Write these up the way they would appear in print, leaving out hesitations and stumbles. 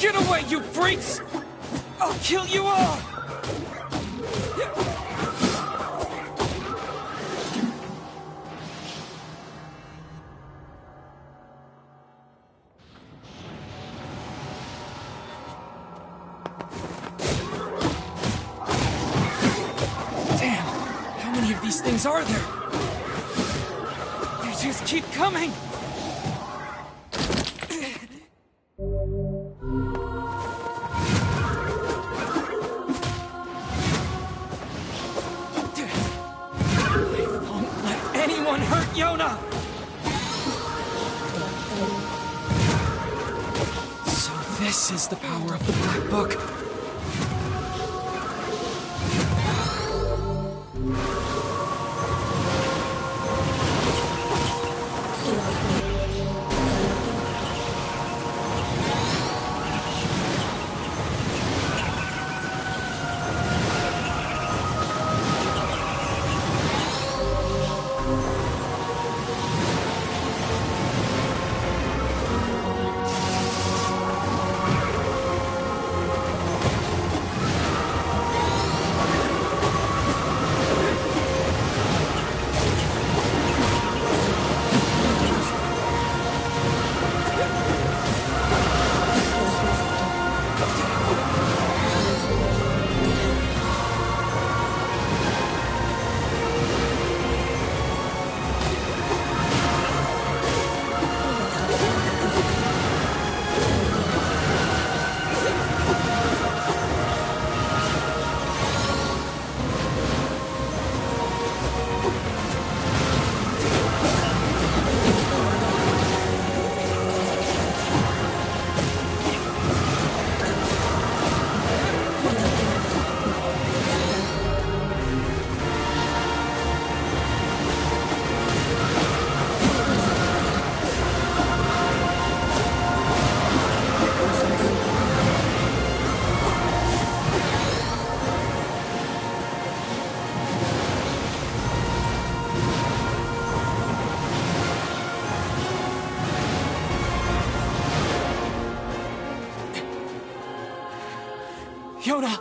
Get away, you freaks! I'll kill you all! Damn! How many of these things are there? They just keep coming! Yonah! So this is the power of the Black Book. Yonah!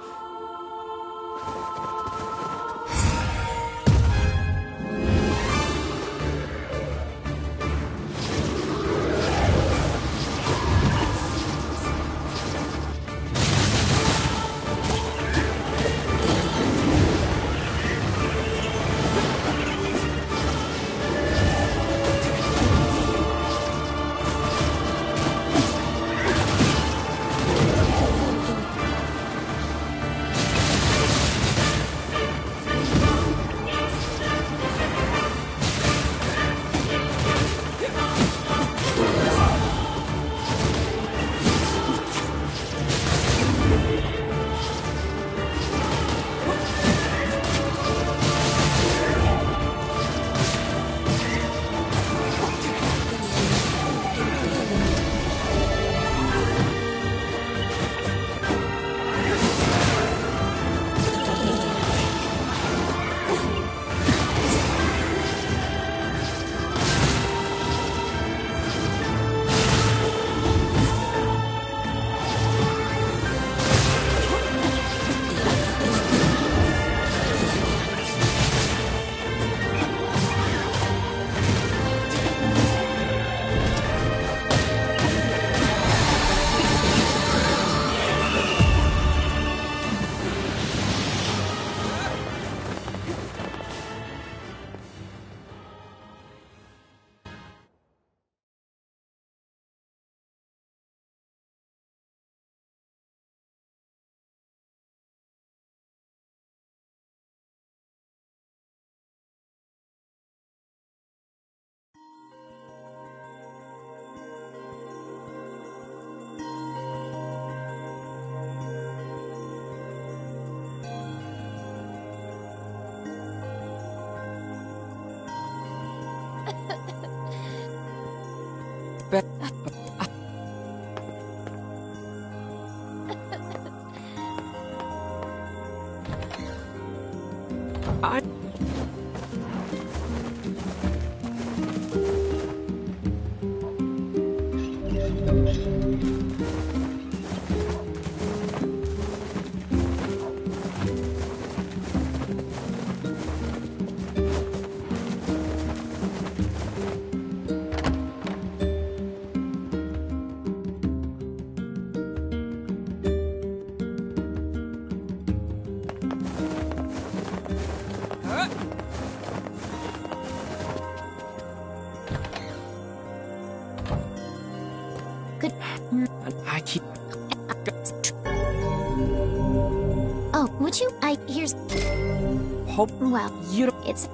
Well, you it's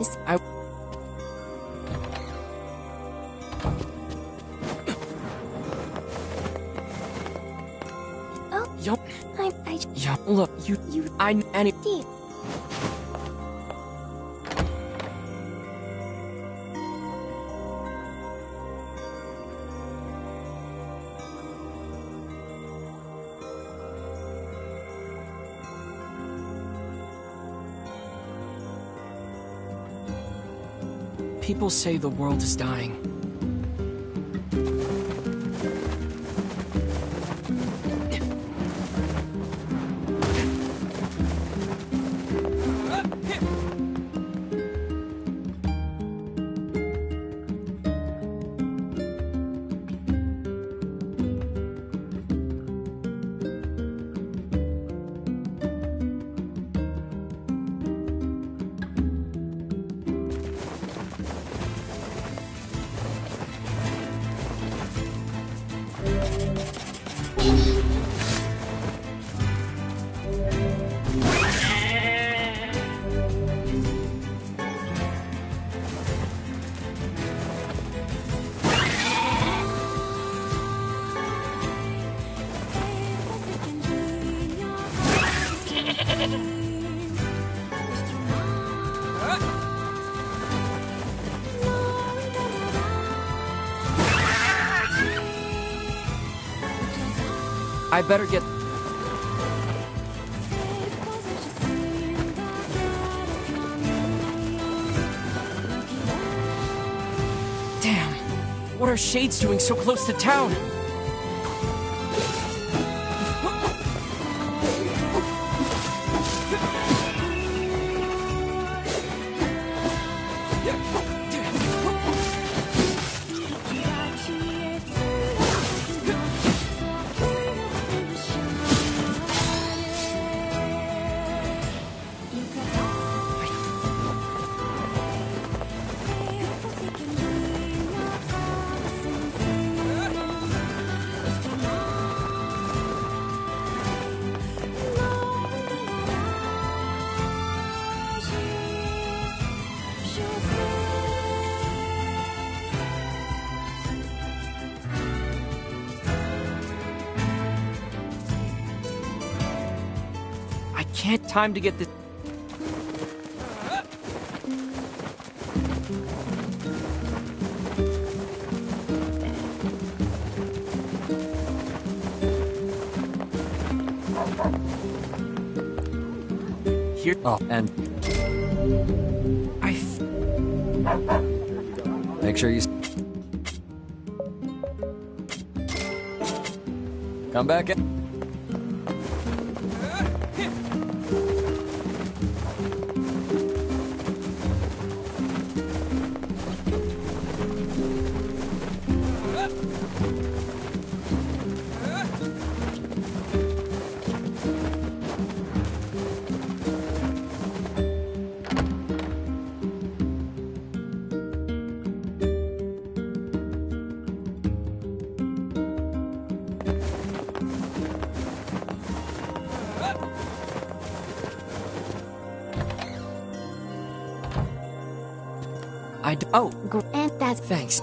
this I oh yup I yup look you I and it deep. People say the world is dying. I better get... Damn! What are shades doing so close to town? Time to get this. Here up and make sure you come back in. Oh, and that's thanks.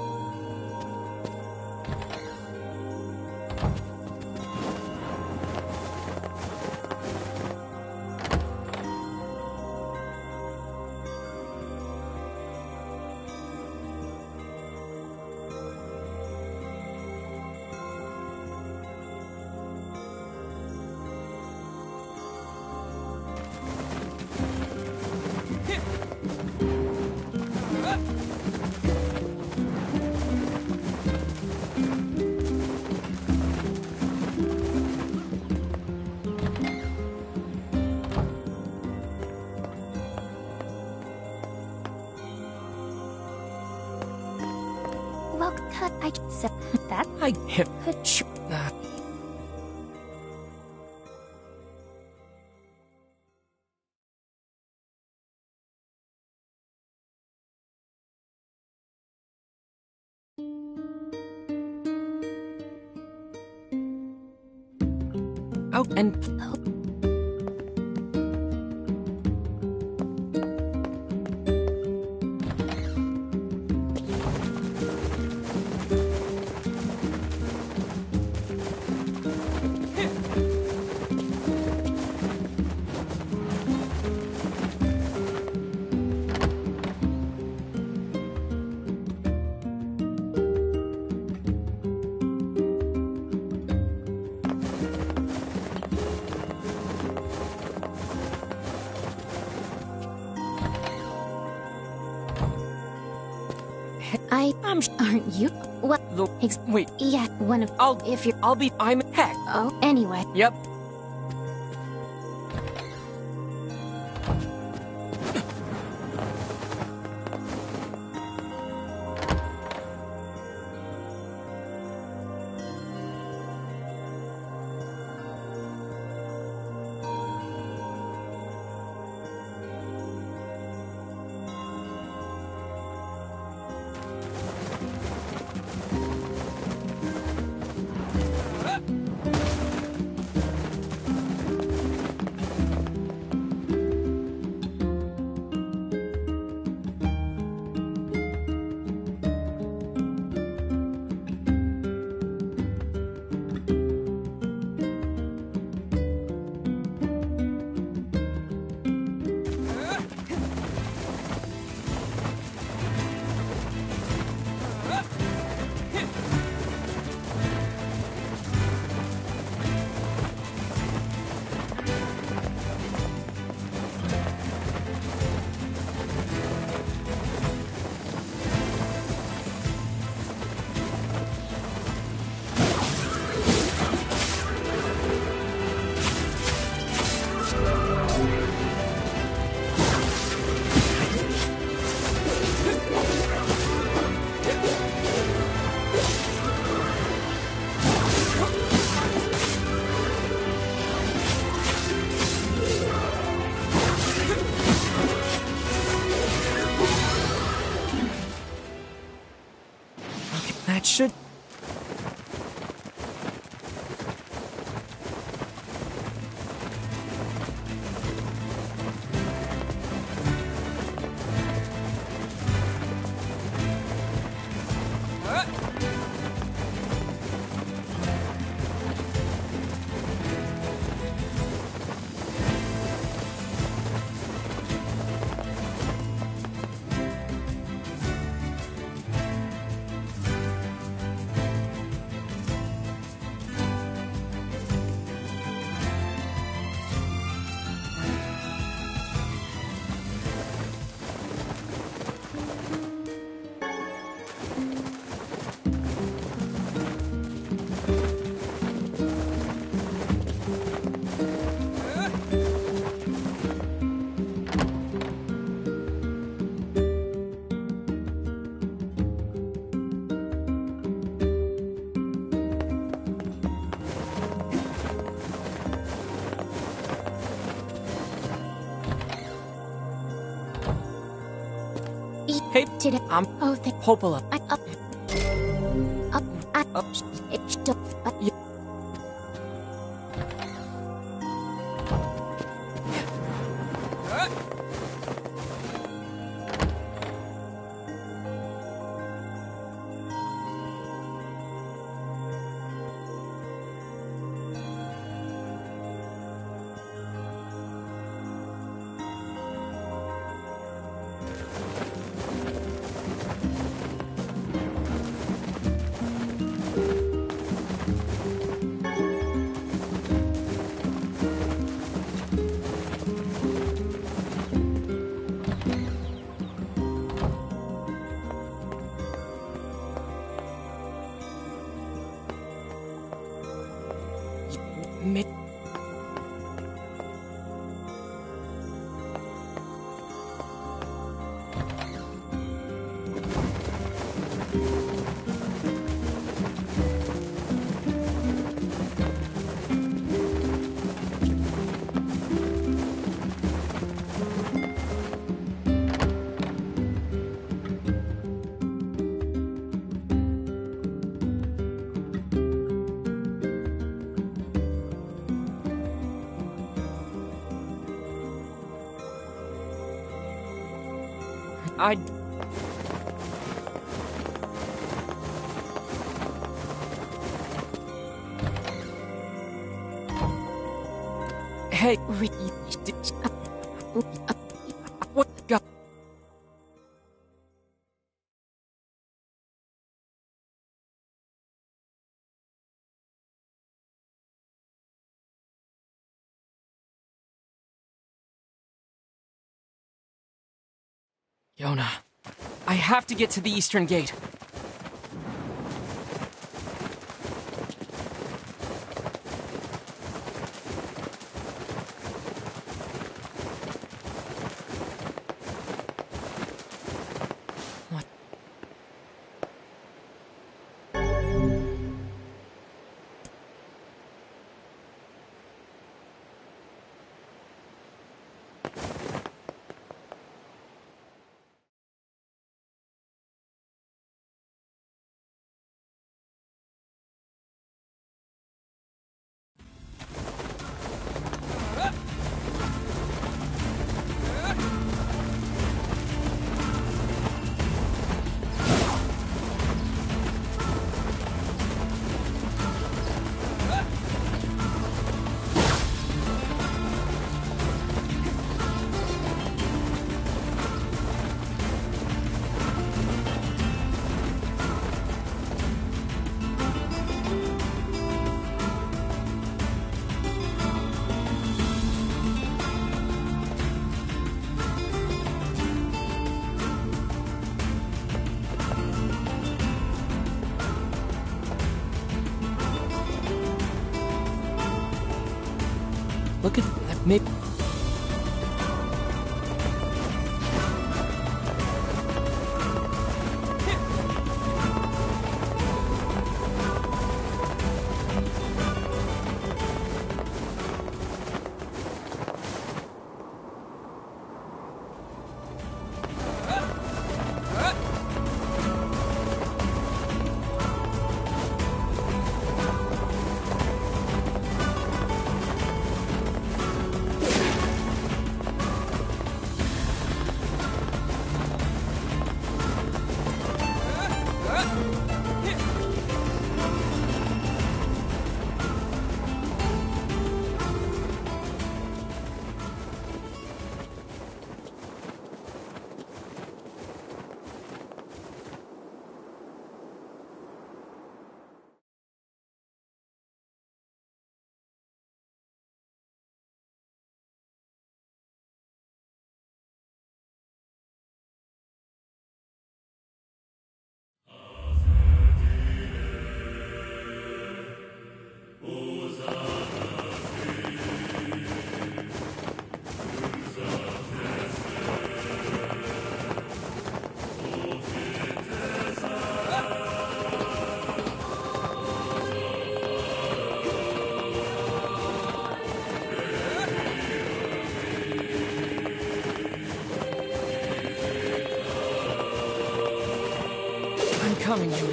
I said that I hit that. Oh, and aren't you? What the? Wait. Yeah, one of. I'm heck. Oh, anyway. Yep. Hey, today I'm the Popola. I... Hey, what the God? Yonah, I have to get to the eastern gate. Look at that map. Coming, Yonah. Oh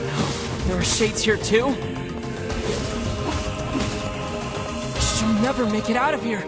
no, there are shades here too? She'll never make it out of here.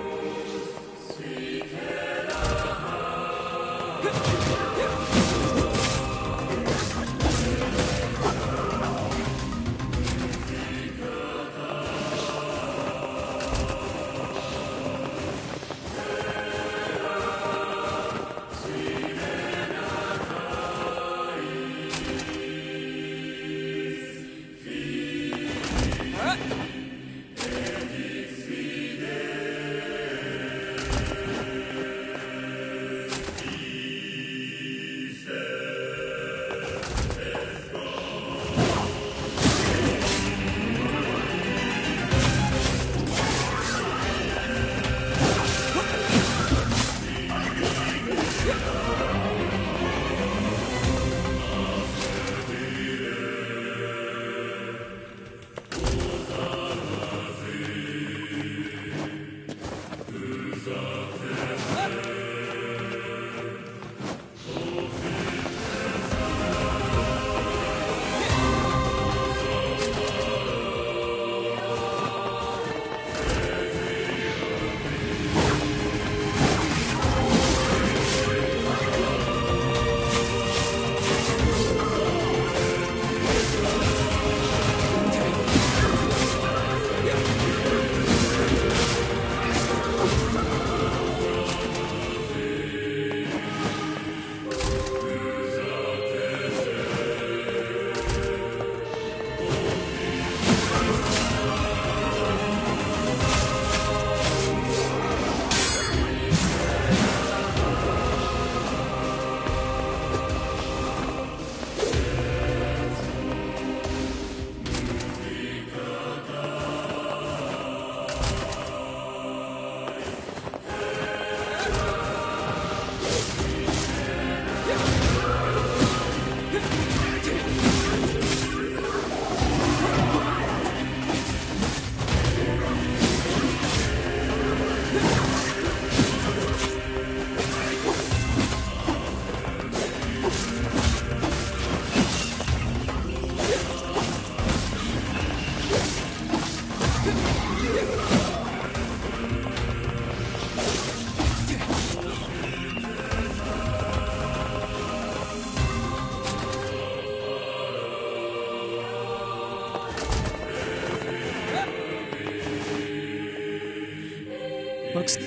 Looks.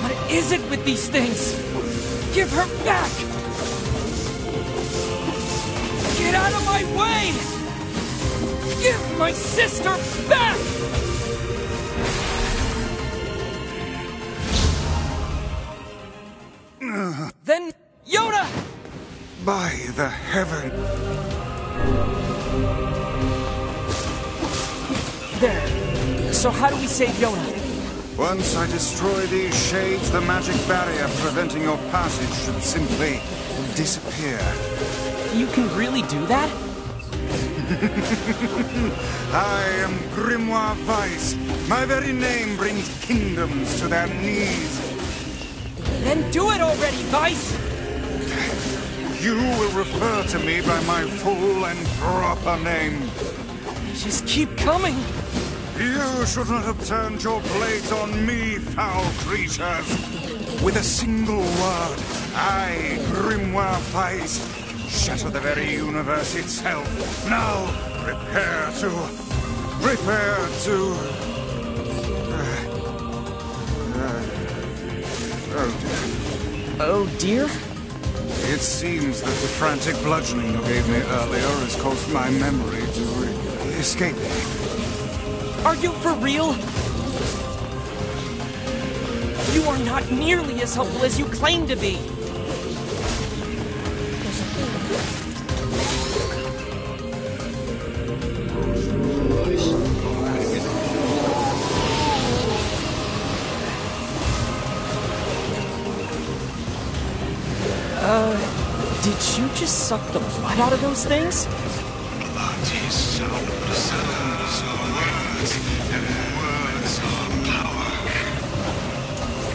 What is it with these things? Give her back! Get out of my way! Give my sister back! Then, Yonah! By the heaven! There. So how do we save Yonah? Once I destroy these shades, the magic barrier preventing your passage should simply disappear. You can really do that? I am Grimoire Weiss. My very name brings kingdoms to their knees. Then do it already, Weiss! You will refer to me by my full and proper name. Just keep coming! You should not have turned your blades on me, foul creatures! With a single word, I, Grimoire Weiss, can shatter the very universe itself. Now, prepare to... Oh dear? It seems that the frantic bludgeoning you gave me earlier has caused my memory to escape me. Are you for real? You are not nearly as helpful as you claim to be. Did you just suck the blood out of those things?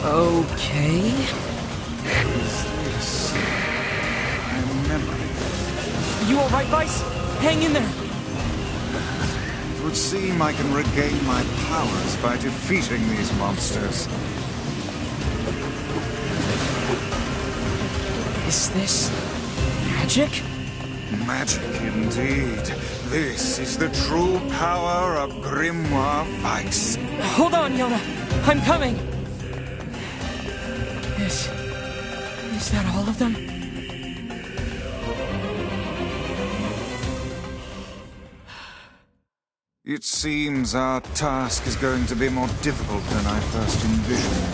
Okay. Is this my memory? You all right, Weiss? Hang in there. It would seem I can regain my powers by defeating these monsters. Is this magic? Magic indeed. This is the true power of Grimoire Weiss. Hold on, Yonah. I'm coming. Is that all of them? It seems our task is going to be more difficult than I first envisioned.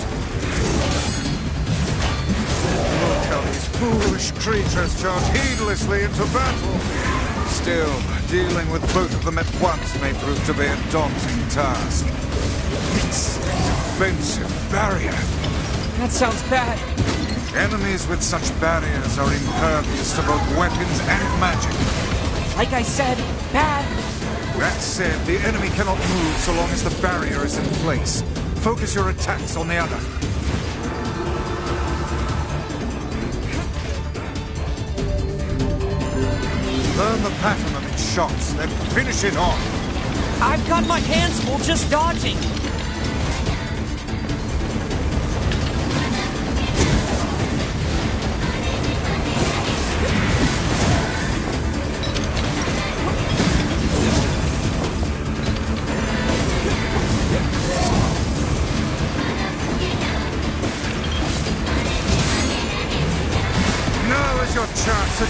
Look how these foolish creatures charge heedlessly into battle! Still, dealing with both of them at once may prove to be a daunting task. It's a defensive barrier. That sounds bad. Enemies with such barriers are impervious to both weapons and magic. Like I said, bad. That said, the enemy cannot move so long as the barrier is in place. Focus your attacks on the other. Learn the pattern of its shots, then finish it off. I've got my hands full just dodging.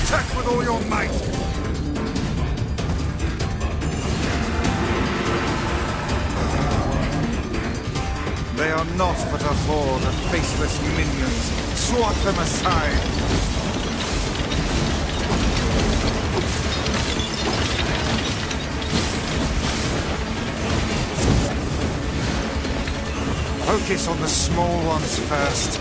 Attack with all your might! They are not but a horde of faceless minions. Swat them aside! Focus on the small ones first.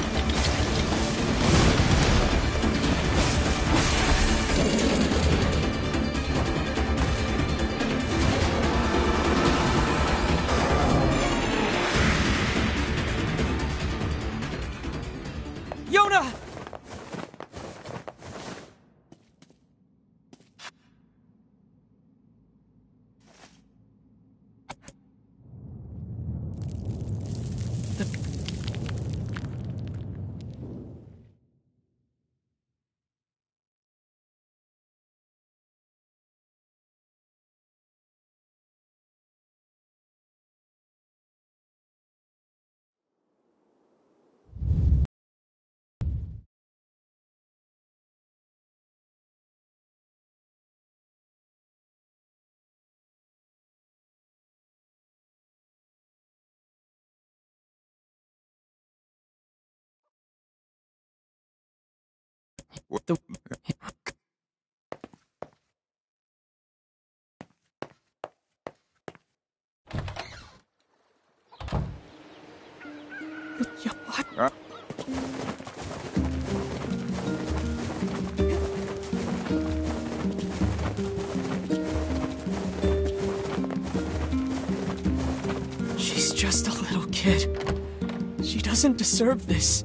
She's just a little kid. She doesn't deserve this.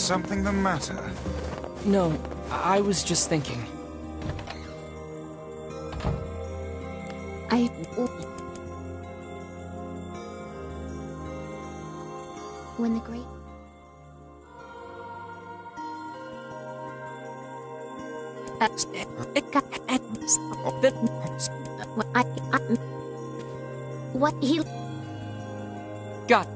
Something the matter? No, I was just thinking. When the great... What he... Got...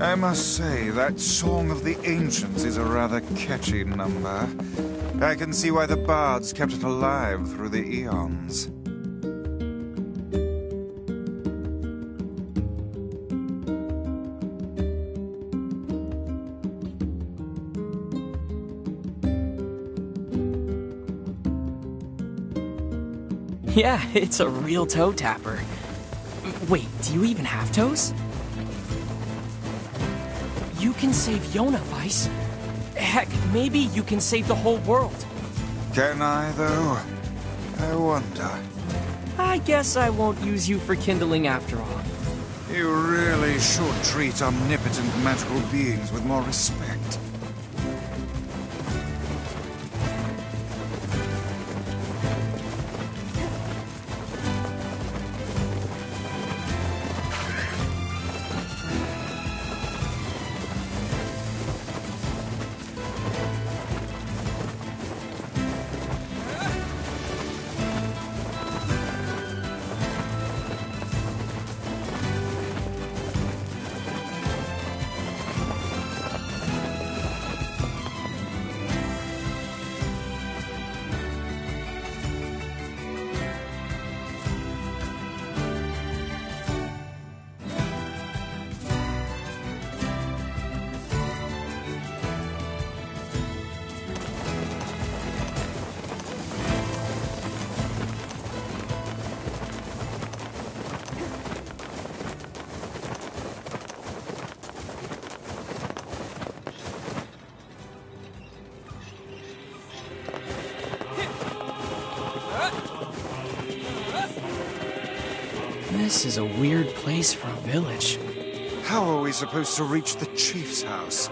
I must say, that Song of the Ancients is a rather catchy number. I can see why the bards kept it alive through the eons. Yeah, it's a real toe-tapper. Wait, do you even have toes? You can save Yonah, Weiss. Heck, maybe you can save the whole world. Can I, though? I wonder. I guess I won't use you for kindling after all. You really should treat omnipotent magical beings with more respect. This is a weird place for a village. How are we supposed to reach the chief's house?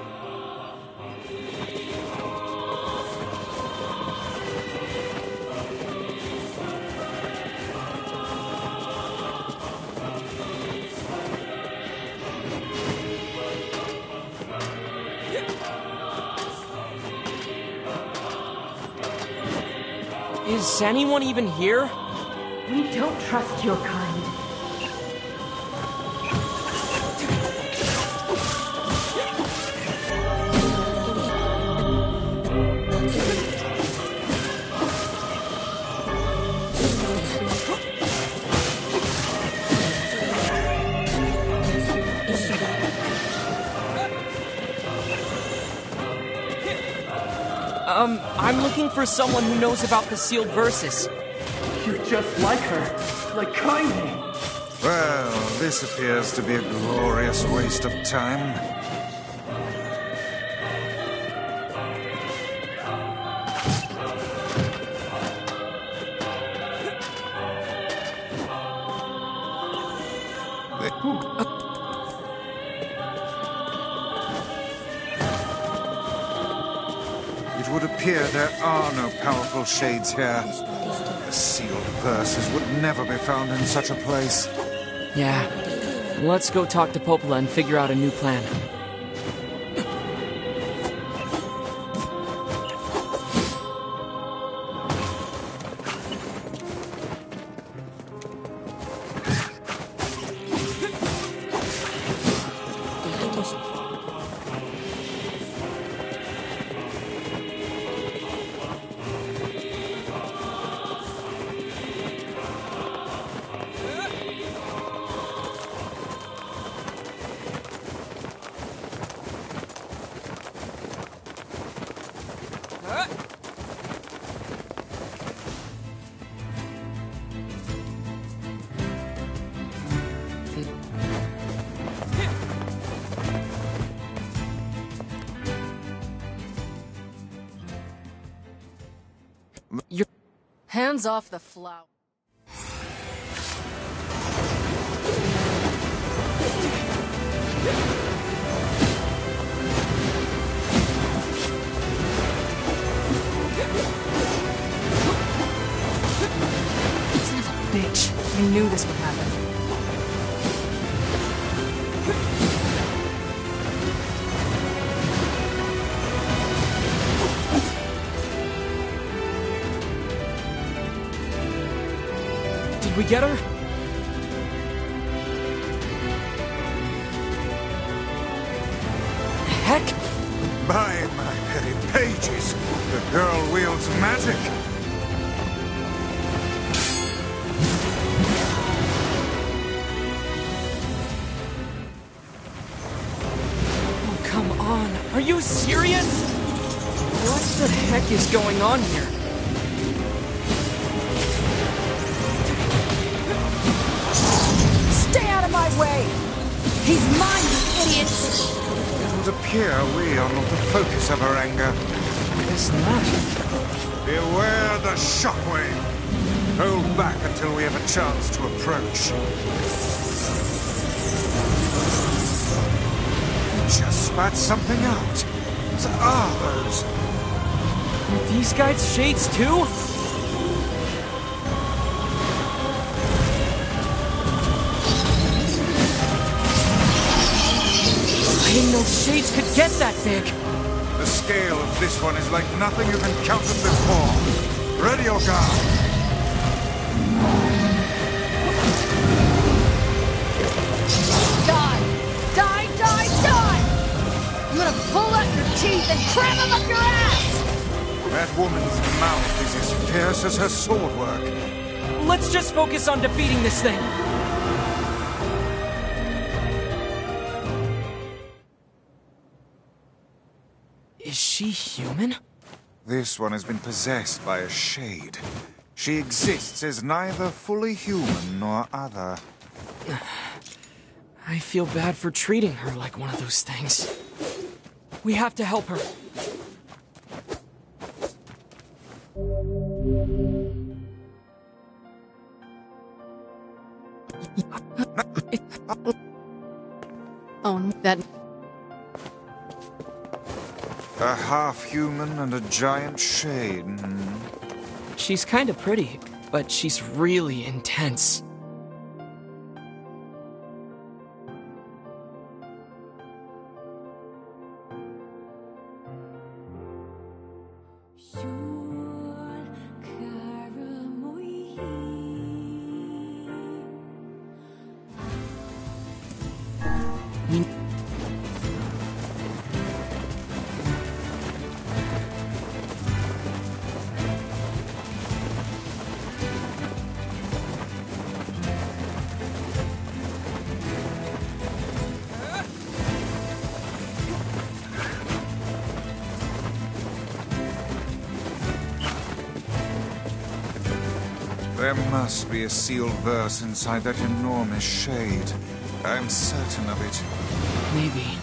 Is anyone even here? We don't trust your kind. I'm looking for someone who knows about the sealed verses. You're just like her, like Kaine. Well, this appears to be a glorious waste of time. There are no powerful shades here. The sealed verses would never be found in such a place. Yeah. Let's go talk to Popola and figure out a new plan. Hands off the flower. Son of a bitch. I knew this would happen. Did we get her? Heck! By my very pages, the girl wields magic! Oh, come on! Are you serious? What the heck is going on here? He's mine, you idiots! It would appear we are not the focus of her anger. It's not. Beware the shockwave! Hold back until we have a chance to approach. Just spat something out. What are those? Are these guys shades too? I didn't know shades could get that big. The scale of this one is like nothing you've encountered before. Ready your guard. Die! Die, die, die! I'm gonna pull out your teeth and cram them up your ass! That woman's mouth is as fierce as her sword work. Let's just focus on defeating this thing. Is she human? This one has been possessed by a shade. She exists as neither fully human nor other. I feel bad for treating her like one of those things. We have to help her. That... A half-human and a giant shade. She's kind of pretty, but she's really intense. There must be a sealed verse inside that enormous shade. I'm certain of it. Maybe.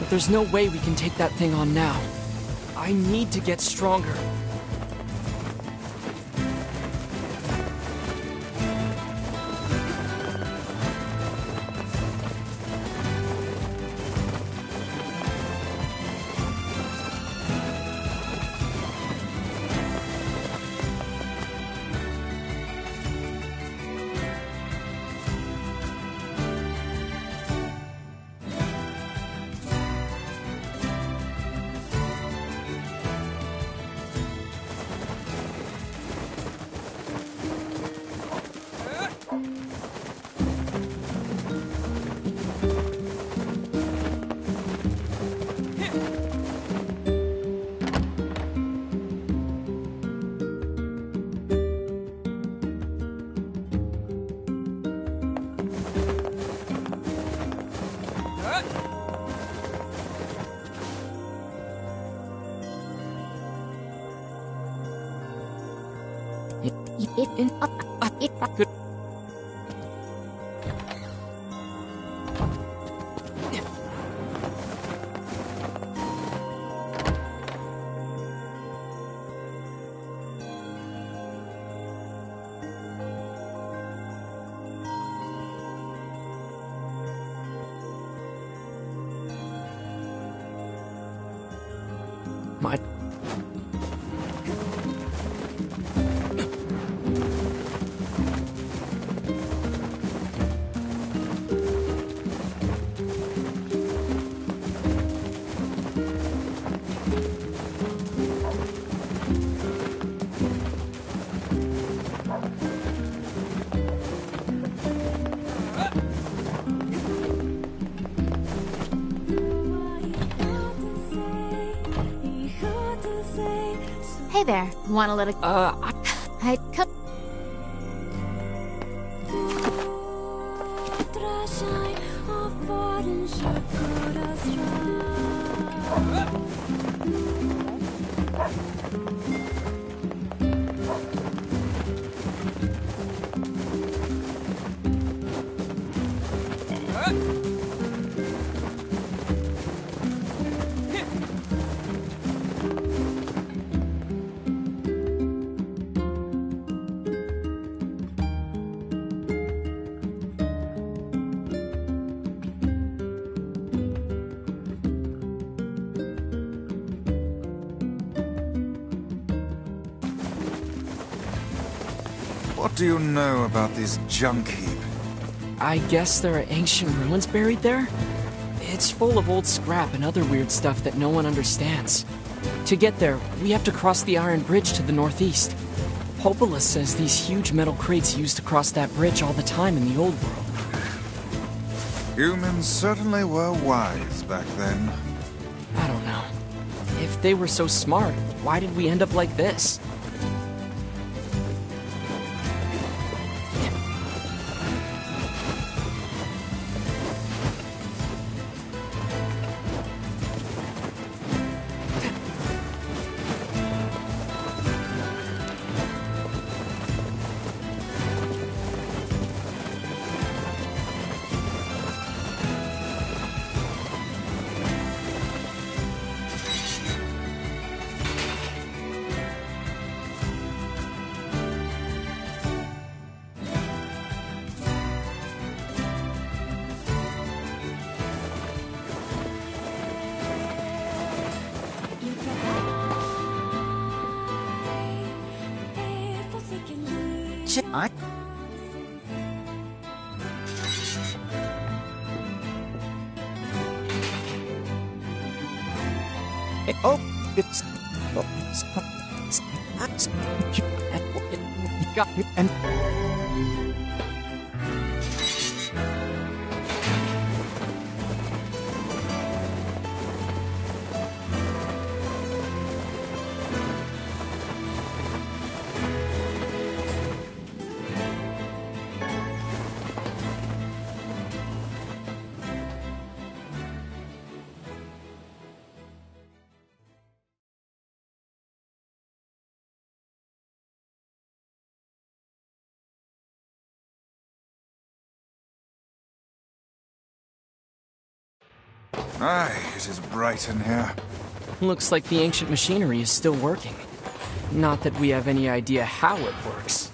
But there's no way we can take that thing on now. I need to get stronger. Hey there, want a little... I cut... What do you know about this junk heap? I guess there are ancient ruins buried there? It's full of old scrap and other weird stuff that no one understands. To get there, we have to cross the Iron Bridge to the northeast. Popola says these huge metal crates used to cross that bridge all the time in the old world. Humans certainly were wise back then. I don't know. If they were so smart, why did we end up like this? Aye, it is bright in here. Looks like the ancient machinery is still working. Not that we have any idea how it works.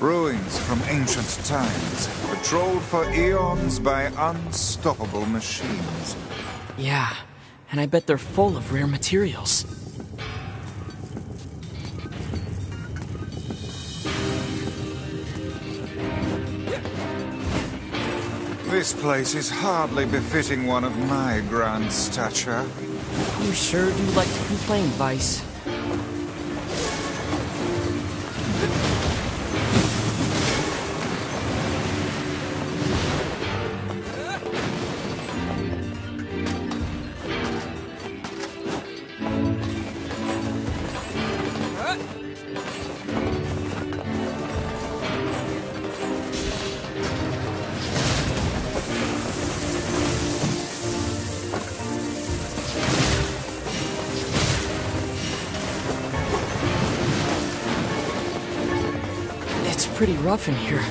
Ruins from ancient times, patrolled for eons by unstoppable machines. Yeah, and I bet they're full of rare materials. This place is hardly befitting one of my grand stature. You sure do like to complain, Weiss. Pretty rough in here.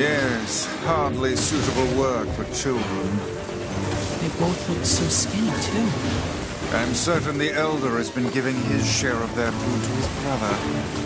Yes, hardly suitable work for children. They both look so skinny, too. I'm certain the Elder has been giving his share of their food to his brother.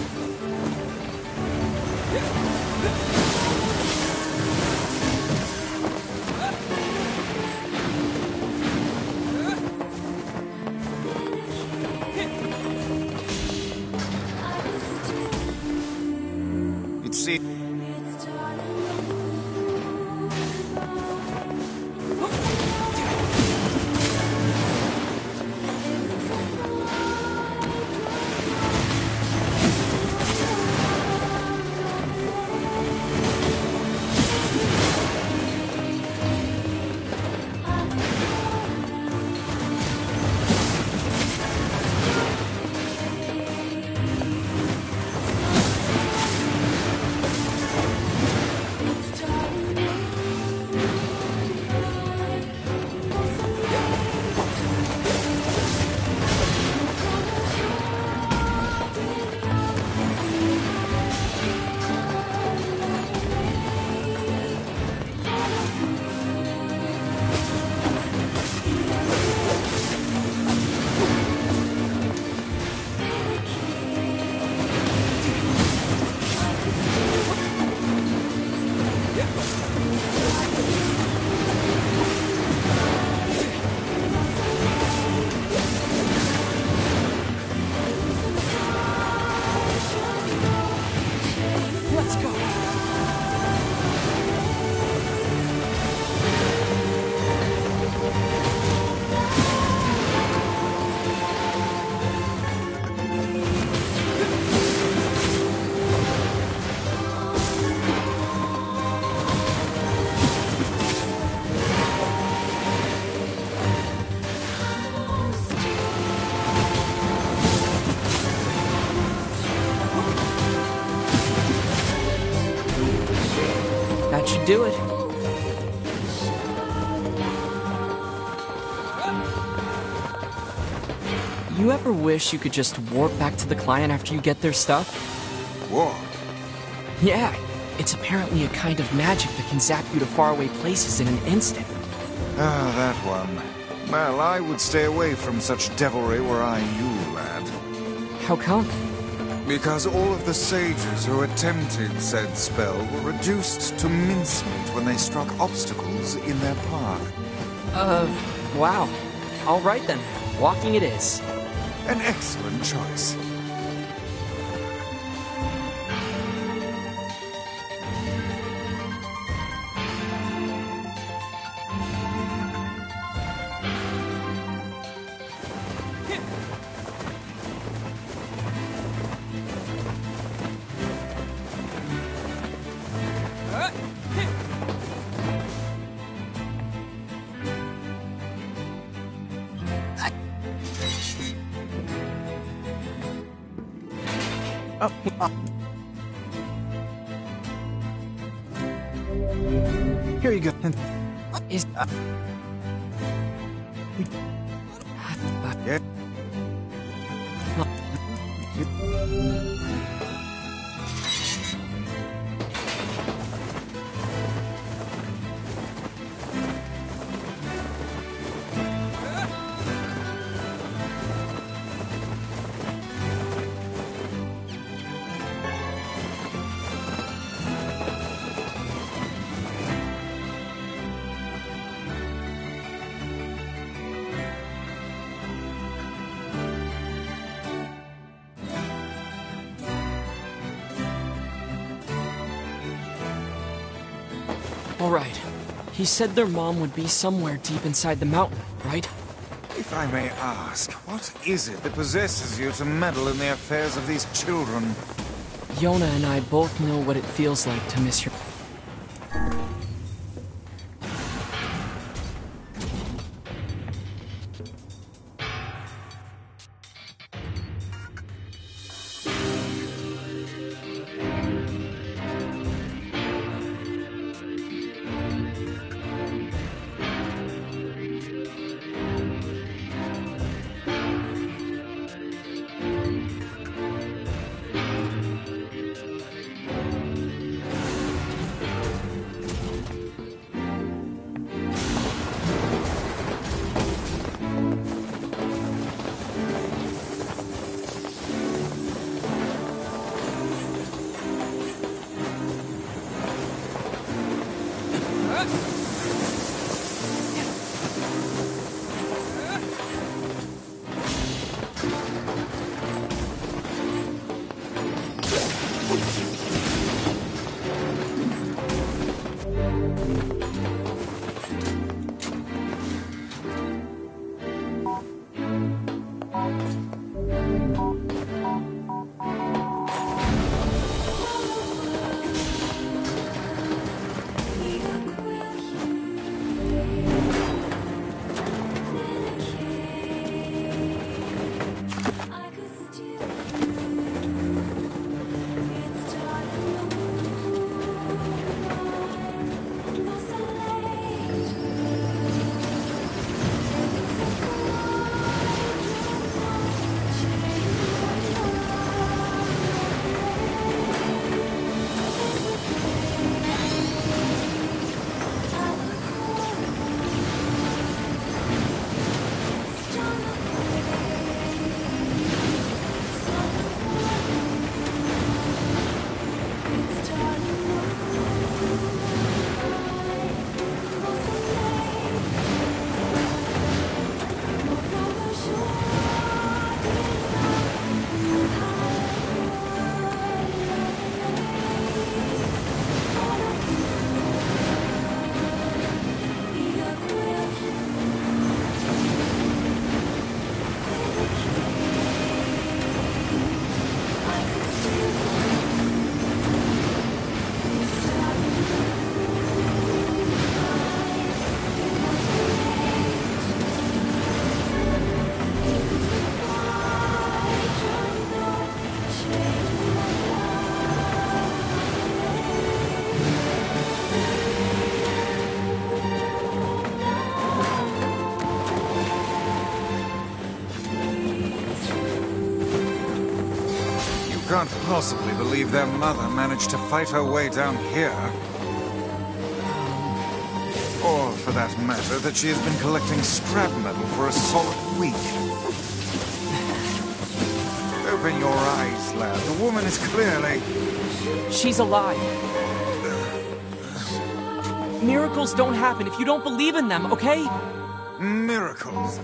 should do it. You ever wish you could just warp back to the client after you get their stuff? Warp? Yeah, it's apparently a kind of magic that can zap you to faraway places in an instant. Ah, that one. Well, I would stay away from such devilry were I you, lad. How come? Because all of the sages who attempted said spell were reduced to mincemeat when they struck obstacles in their path. Wow. All right then. Walking it is. An excellent choice. Here you go. What is that? Alright. He said their mom would be somewhere deep inside the mountain, right? If I may ask, what is it that possesses you to meddle in the affairs of these children? Yonah and I both know what it feels like to miss your... can't possibly believe their mother managed to fight her way down here. Or, for that matter, that she has been collecting scrap metal for a solid week. Open your eyes, lad. The woman is clearly... She's alive. Miracles don't happen if you don't believe in them, okay? Miracles?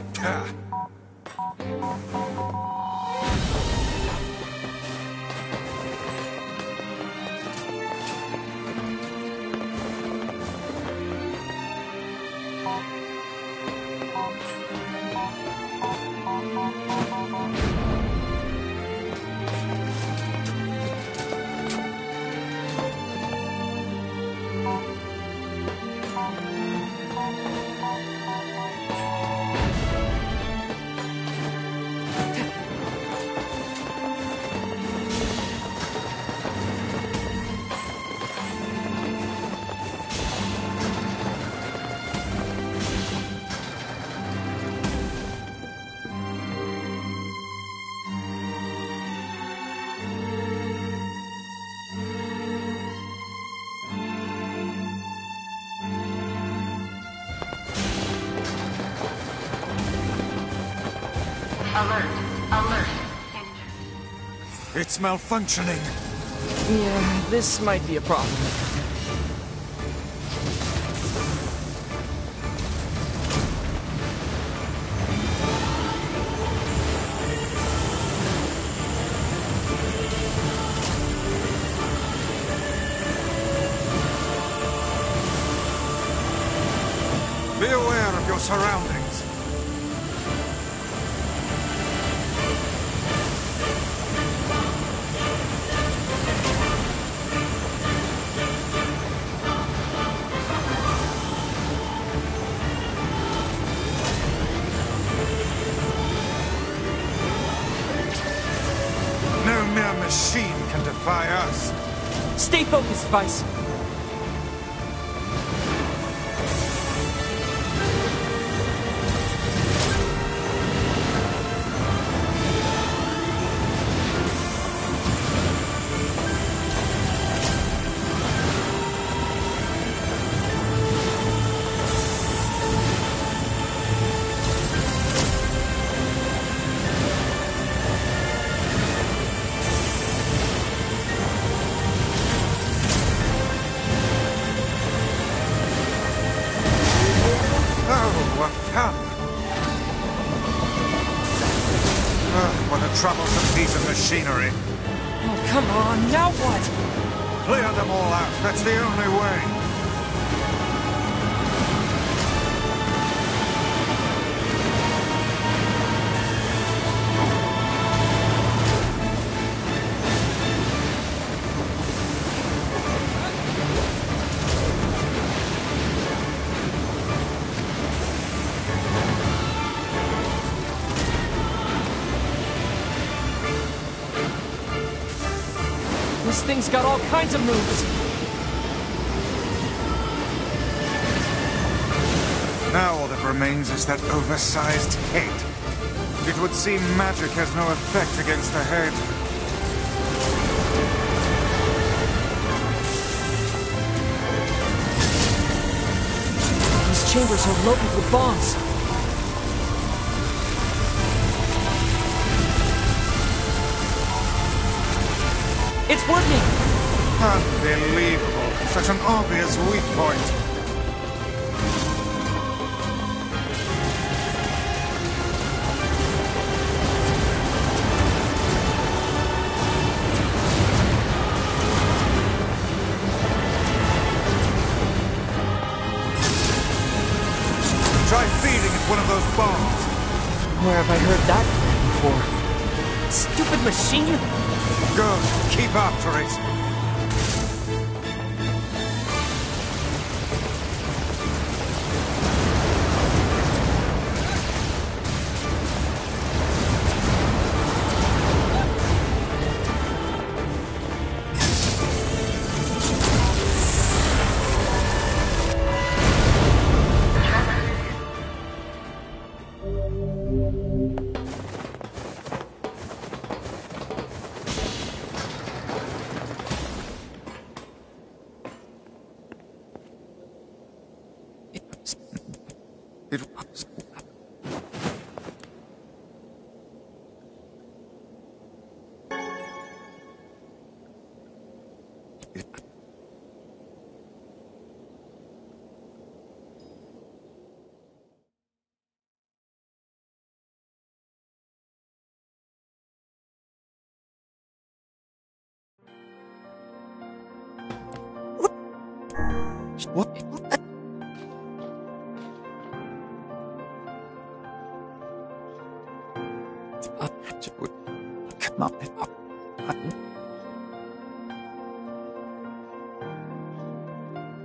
It's malfunctioning. Yeah, this might be a problem. Be aware of your surroundings. Stay focused, Weiss. Troublesome piece of machinery. Oh, come on, now what? Clear them all out, that's the only way. This thing's got all kinds of moves. Now all that remains is that oversized head. It would seem magic has no effect against the head. These chambers are loaded with bombs. It's working! Unbelievable! Such an obvious weak point. Try feeding it one of those bombs. Where have I heard that before? Stupid machine! Good. Keep after it. What?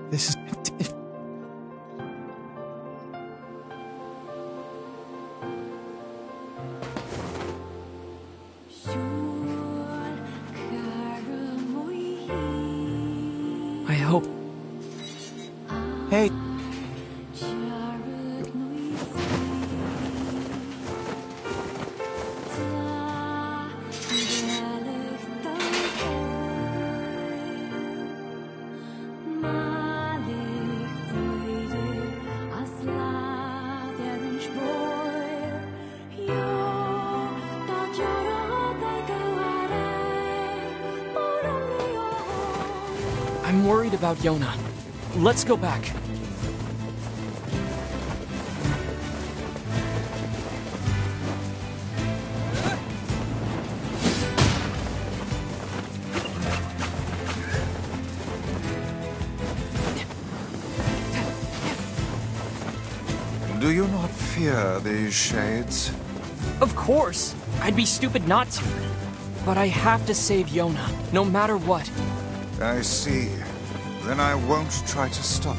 This is I hope. Hey. I'm worried about Yonah. Let's go back. Do you not fear these shades? Of course. I'd be stupid not to. But I have to save Yonah, no matter what. I see. Then I won't try to stop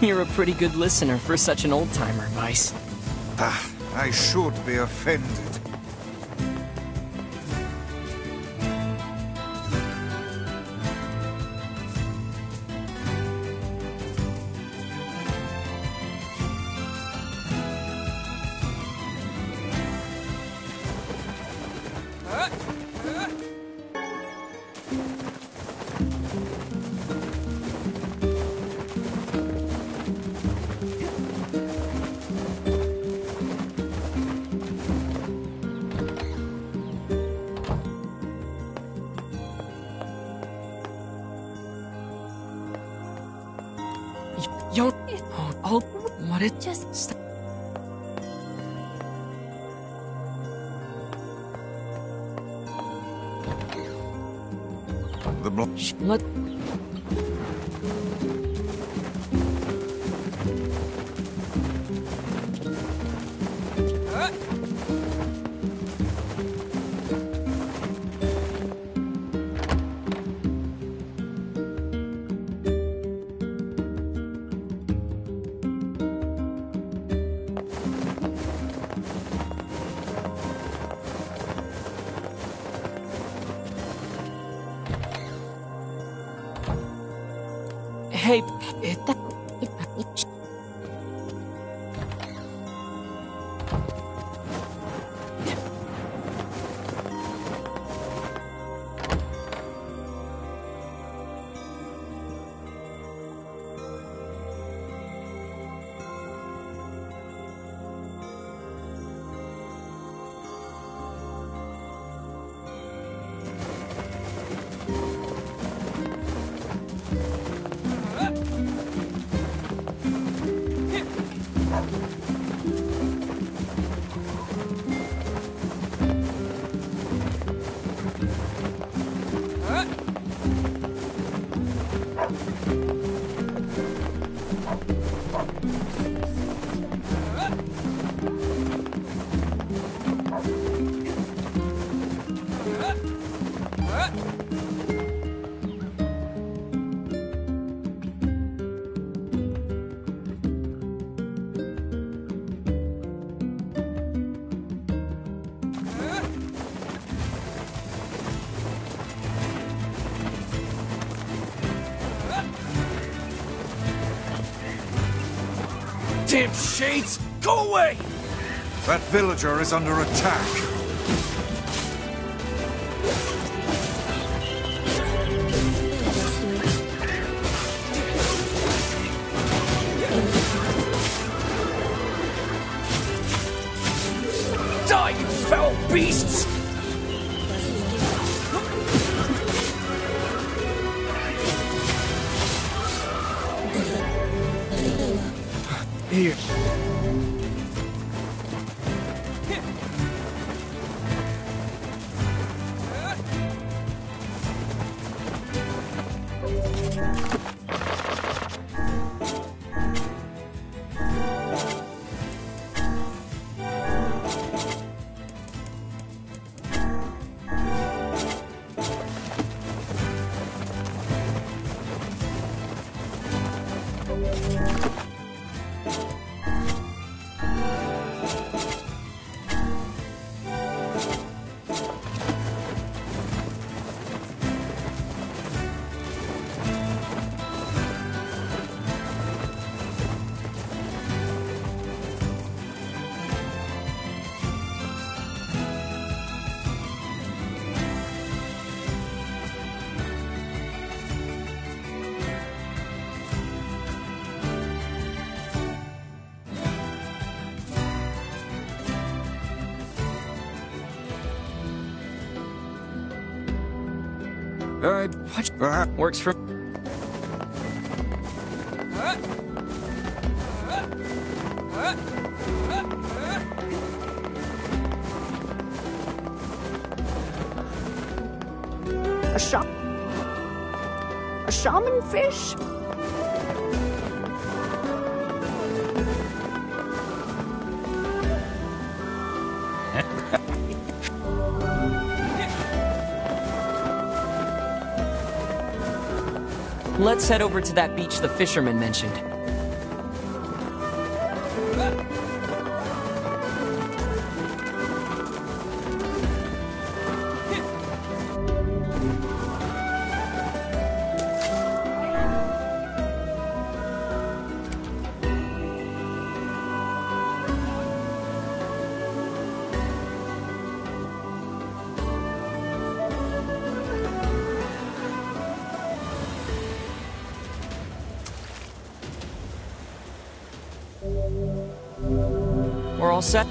you. You're a pretty good listener for such an old-timer, Weiss. Ah, I should be offended. Hey, damn shades! Go away! That villager is under attack. Works for... A shaman fish? Let's head over to that beach the fisherman mentioned. All set.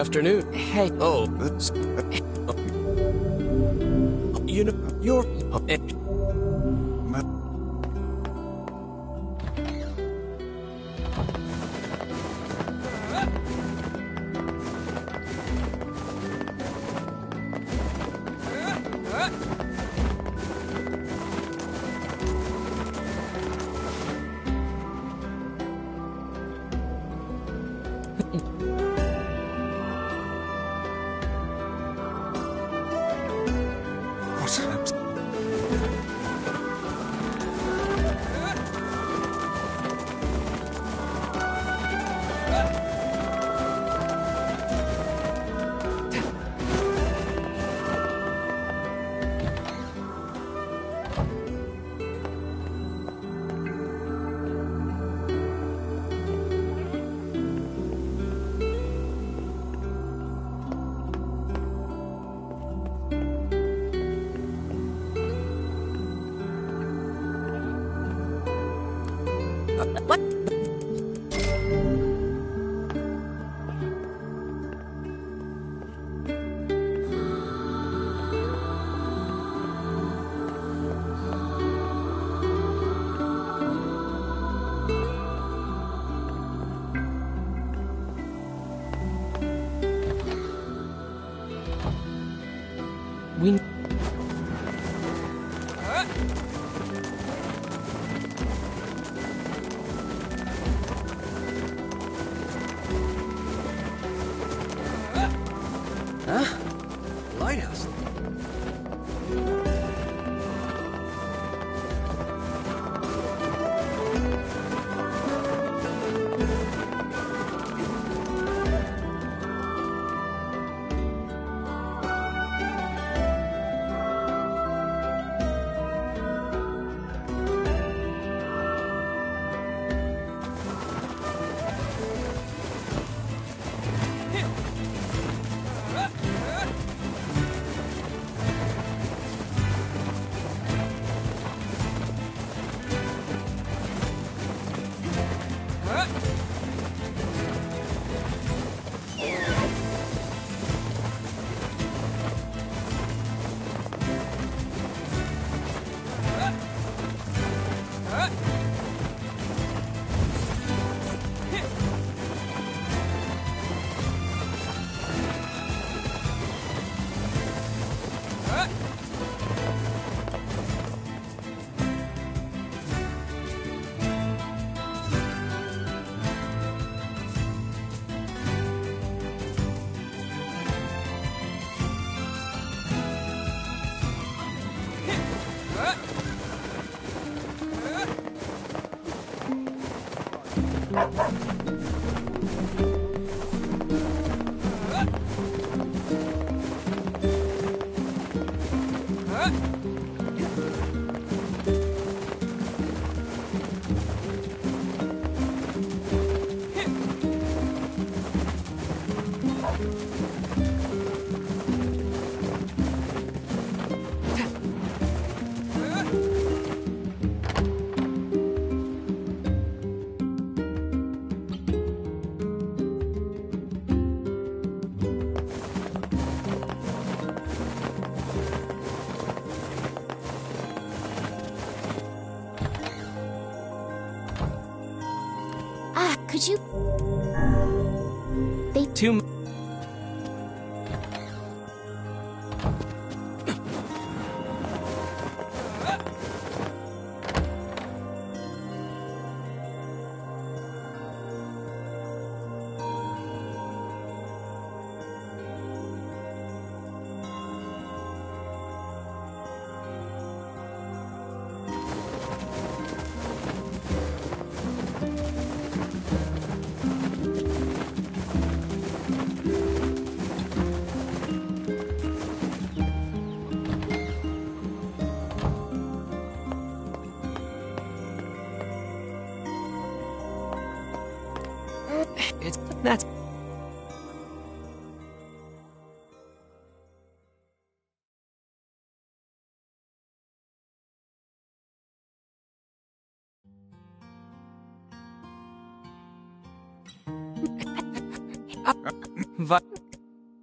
Afternoon. Hey. Oh, you know, you're... Could you? They too. But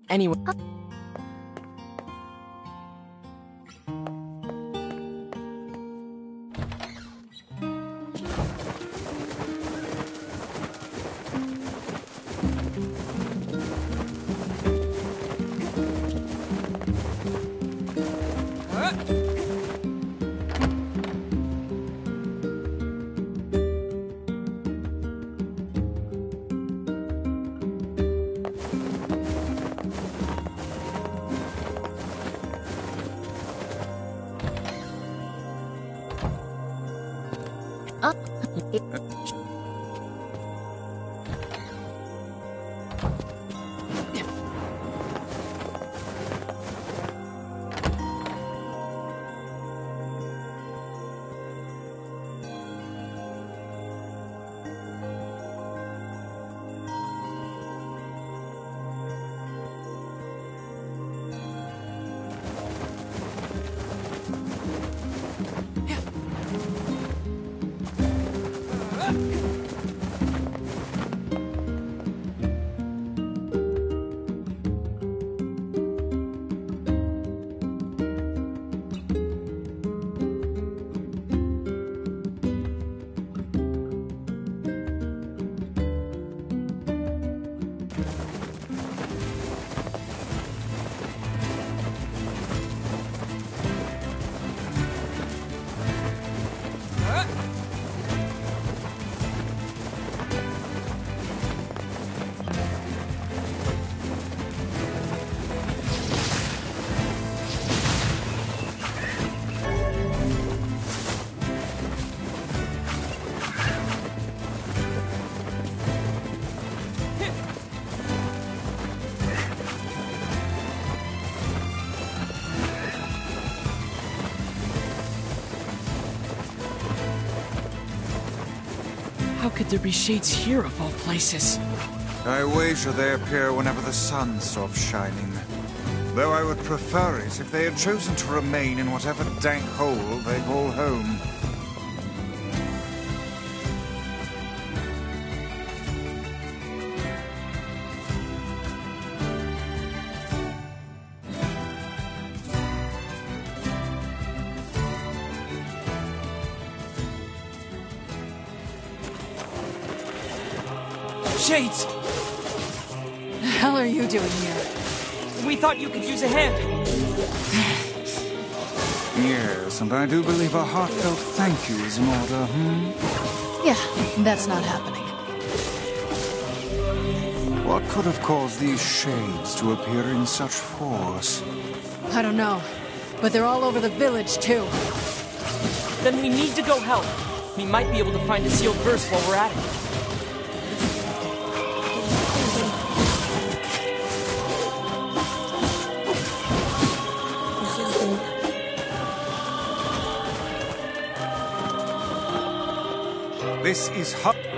anyway. Could there be shades here of all places? I wager they appear whenever the sun stops shining. Though I would prefer it if they had chosen to remain in whatever dank hole they call home. Shades! The hell are you doing here? We thought you could use a hand. Yes, and I do believe a heartfelt thank you is in order, Yeah, that's not happening. What could have caused these shades to appear in such force? I don't know, but they're all over the village, too. Then we need to go help. We might be able to find a sealed verse while we're at it. This is hot.